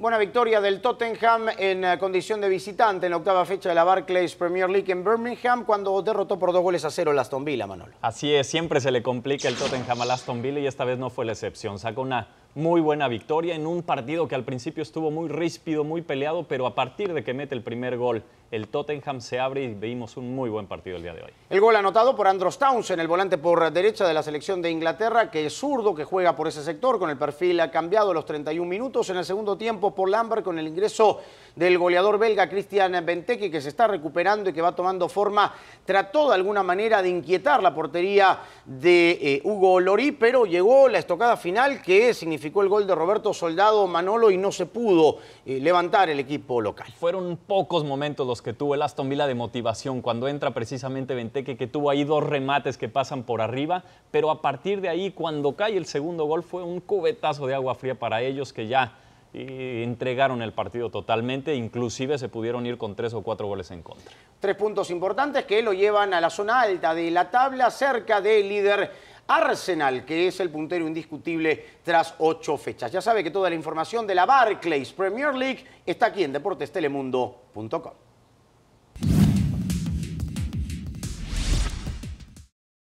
Buena victoria del Tottenham en condición de visitante en la octava fecha de la Barclays Premier League en Birmingham, cuando derrotó por 2-0 al Aston Villa, Manolo. Así es, siempre se le complica el Tottenham al Aston Villa y esta vez no fue la excepción. Sacó una muy buena victoria en un partido que al principio estuvo muy ríspido, muy peleado, pero a partir de que mete el primer gol, el Tottenham se abre y vimos un muy buen partido el día de hoy. El gol anotado por Andros Townsend, el volante por derecha de la selección de Inglaterra, que es zurdo, que juega por ese sector, con el perfil cambiado a los 31 minutos. En el segundo tiempo por Lambert, con el ingreso del goleador belga Christian Benteke, que se está recuperando y que va tomando forma, trató de alguna manera de inquietar la portería de Hugo Lloris, pero llegó la estocada final que significó el gol de Roberto Soldado, Manolo, y no se pudo levantar el equipo local. Fueron pocos momentos los que tuvo el Aston Villa de motivación, cuando entra precisamente Benteke, que tuvo ahí dos remates que pasan por arriba, pero a partir de ahí, cuando cae el segundo gol, fue un cubetazo de agua fría para ellos, que ya y entregaron el partido totalmente, inclusive se pudieron ir con 3 o 4 goles en contra. 3 puntos importantes que lo llevan a la zona alta de la tabla, cerca del líder Arsenal, que es el puntero indiscutible tras 8 fechas. Ya sabe que toda la información de la Barclays Premier League está aquí en deportestelemundo.com.